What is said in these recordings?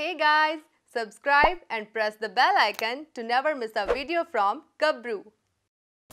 Hey guys, subscribe and press the bell icon to never miss a video from Gabruu.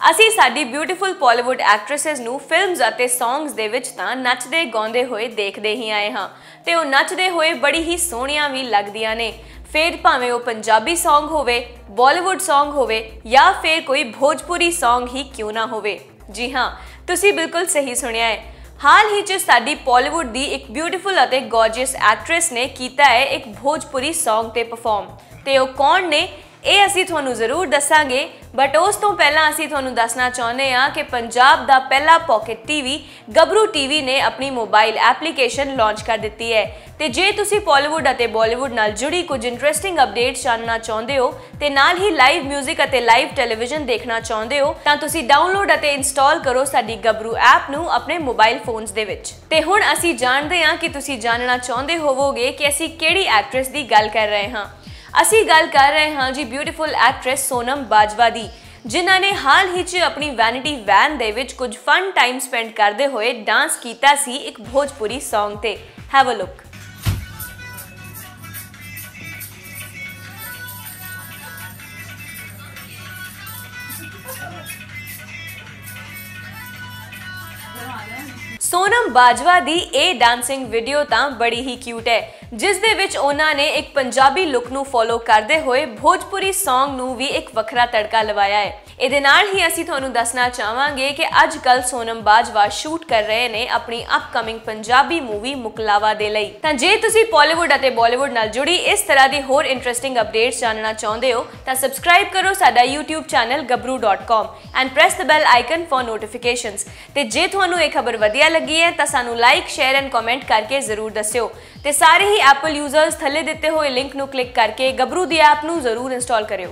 ਅਸੀਂ ਸਾਡੀ beautiful Pollywood actresses ਨੂੰ films ਅਤੇ songs ਦੇ ਵਿੱਚ ਤਾਂ ਨੱਚਦੇ ਗਾਉਂਦੇ ਹੋਏ ਦੇਖਦੇ ਹੀ ਆਏ ਹਾਂ ਤੇ ਉਹ ਨੱਚਦੇ ਹੋਏ ਬੜੀ ਹੀ ਸੋਹਣੀਆਂ ਵੀ ਲੱਗਦੀਆਂ ਨੇ ਫੇਰ ਭਾਵੇਂ ਉਹ ਪੰਜਾਬੀ ਸੌਂਗ ਹੋਵੇ ਬਾਲੀਵੁੱਡ ਸੌਂਗ ਹੋਵੇ ਜਾਂ ਫੇਰ ਕੋਈ ਭੋਜਪੁਰੀ ਸੌਂਗ ਹੀ ਕਿਉਂ ਨਾ ਹੋਵੇ ਜੀ ਹਾਂ ਤੁਸੀਂ ਬਿਲਕੁਲ ਸਹੀ ਸੁਣਿਆ ਹੈ हाल ही च साडी बॉलीवुड दी एक ब्यूटीफुल अते गॉर्जियस एक्ट्रेस ने कीता है एक भोजपुरी सॉन्ग ते परफॉर्म ते ओ कौन ने ए असी तुहानू जरूर दसांगे बट उस तो पहला असी तुहानू दसना चाहुंदे आ कि पंजाब दा पहला पॉकेट टीवी गबरू टीवी ने अपनी मोबाइल एप्लीकेशन लॉन्च कर दित्ती है ते जे तुसी बॉलीवुड अते बॉलीवुड नाल जुड़ी कुछ इंटरेस्टिंग अपडेट्स जानना चाहुंदे हो ते नाल ही लाइव म्यूजिक अते लाइव टेलीविजन देखना चाहुंदे हो तां तुसी डाउनलोड अते इंस्टॉल करो साडी गबरू ऐप नू अपने मोबाइल फोन्स दे विच ते हुण असी जाणदे आ कि तुसी जानना चाहुंदे होवोगे कि असी किहड़ी एक्ट्रेस दी गल कर रहे हां असी गल कर रहे हैं जी ब्यूटीफुल एक्ट्रेस सोनम बाजवा दी जिन्हां ने हाल ही च अपनी वैनिटी वैन दे विच कुछ फन टाइम स्पेंड करते हुए डांस कीता सी एक भोजपुरी सॉन्ग ते have a look Sonam Bajwa दी ए डांसिंग वीडियो तां बड़ी ही क्यूट है जिस दे विच ओना ने एक पंजाबी लुक नू फॉलो करते हुए भोजपुरी सॉन्ग नू भी एक वखरा तड़का लगाया है इहदे नाल ही असी तुहानू दसना चाहांगे कि अजकल सोनम बाजवा शूट कर रहे ने अपनी अपकमिंग पंजाबी मूवी मुकलावा दे लई तां जे तुसी बॉलीवुड अते बॉलीवुड नाल जुड़ी इस तरह दी होर इंटरेस्टिंग अपडेट्स जानना चाहुंदे हो तां सबसक्राइब करो साडा YouTube channel gabruu.com and press the bell icon for notifications ते जे तुहानू ये खबर वधिया लगी है तां सानू लाइक शेयर एंड कमेंट करके जरूर दस्सियो ते सारे ही एप्पल यूजर्स थले दिते होए लिंक नू क्लिक करके गबरू दी ऐप नू जरूर इंस्टॉल करियो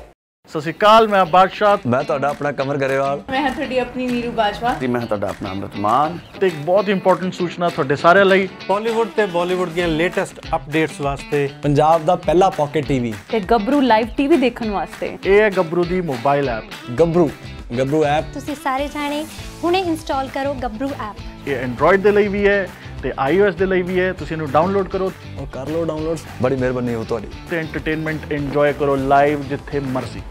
ਸਤਿ ਸ਼੍ਰੀ ਅਕਾਲ ਮੈਂ ਬਾਦਸ਼ਾਹ ਮੈਂ ਤੁਹਾਡਾ ਆਪਣਾ ਕਮਰ ਗਰੇਵਾਲ ਮੈਂ ਹਾਂ ਤੁਹਾਡੀ ਆਪਣੀ ਨੀਰੂ ਬਾਜਵਾ ਤੇ ਮੈਂ ਤੁਹਾਡਾ ਆਪਣਾ ਅਮਰਤਮਾਨ ਤੇ ਇੱਕ ਬਹੁਤ ਇੰਪੋਰਟੈਂਟ ਸੂਚਨਾ ਤੁਹਾਡੇ ਸਾਰਿਆਂ ਲਈ ਬਾਲੀਵੁੱਡ ਤੇ ਬਾਲੀਵੁੱਡ ਦੀਆਂ ਲੇਟੈਸਟ ਅਪਡੇਟਸ ਵਾਸਤੇ ਪੰਜਾਬ ਦਾ ਪਹਿਲਾ ਪਾਕਟ ਟੀਵੀ ਤੇ ਗਬਰੂ ਲਾਈਵ ਟੀਵੀ ਦੇਖਣ ਵਾਸਤੇ ਇਹ ਹੈ ਗਬਰੂ ਦੀ ਮੋਬਾਈਲ ਐਪ ਗਬਰੂ ਐਪ ਤੁਸੀਂ ਸਾਰੇ ਜਾਣੇ ਹੁਣੇ ਇੰਸਟਾਲ ਕਰੋ ਗਬਰੂ ਐਪ ਇਹ ਐਂਡਰੋਇਡ ਦੇ ਲਈ ਵੀ ਹੈ ਤੇ iOS ਦੇ ਲਈ ਵੀ ਹੈ ਤੁਸੀਂ ਇਹਨੂੰ ਡਾਊਨਲੋਡ ਕਰੋ ਔਰ ਕਰ ਲਓ ਡਾਊਨਲੋਡ ਬੜੀ ਮਿਹਰਬਾਨੀ ਹੋ ਤੁਹਾਡੀ ਤੇ ਐਂਟਰਟੇਨਮੈਂਟ ਇੰਜੋਏ ਕਰੋ ਲਾਈਵ ਜਿੱਥੇ ਮਰਜ਼ੀ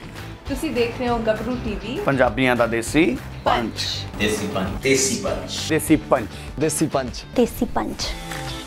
ਤੁਸੀਂ ਦੇਖ ਰਹੇ ਹੋ ਗਬਰੂ ਟੀਵੀ ਪੰਜਾਬੀਆਂ ਦਾ ਦੇਸੀ ਪੰਚ ਦੇਸੀ ਪੰਚ ਦੇਸੀ ਪੰਚ ਦੇਸੀ ਪੰਚ ਦੇਸੀ ਪੰਚ ਦੇਸੀ ਪੰਚ